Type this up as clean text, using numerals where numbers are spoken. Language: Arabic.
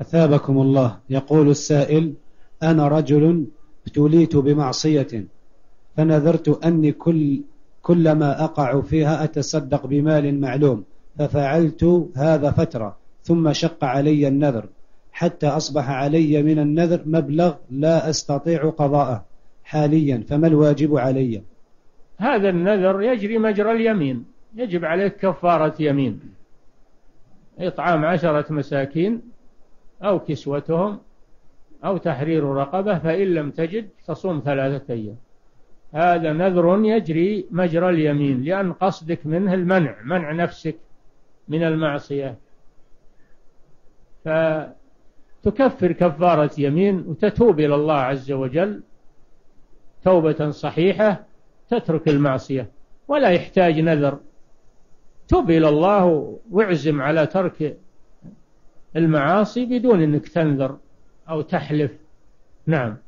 أثابكم الله. يقول السائل: أنا رجل ابتليت بمعصية فنذرت أني كلما أقع فيها أتصدق بمال معلوم، ففعلت هذا فترة ثم شق علي النذر حتى أصبح علي من النذر مبلغ لا أستطيع قضاءه حاليا، فما الواجب علي؟ هذا النذر يجري مجرى اليمين، يجب عليك كفارة يمين، إطعام 10 مساكين أو كسوتهم أو تحرير رقبة، فإن لم تجد تصوم 3 أيام. هذا نذر يجري مجرى اليمين، لأن قصدك منه المنع، منع نفسك من المعصية، فتكفر كفارة يمين وتتوب إلى الله عز وجل توبة صحيحة، تترك المعصية ولا يحتاج نذر. توب إلى الله واعزم على ترك المعاصي بدون أنك تنذر أو تحلف. نعم.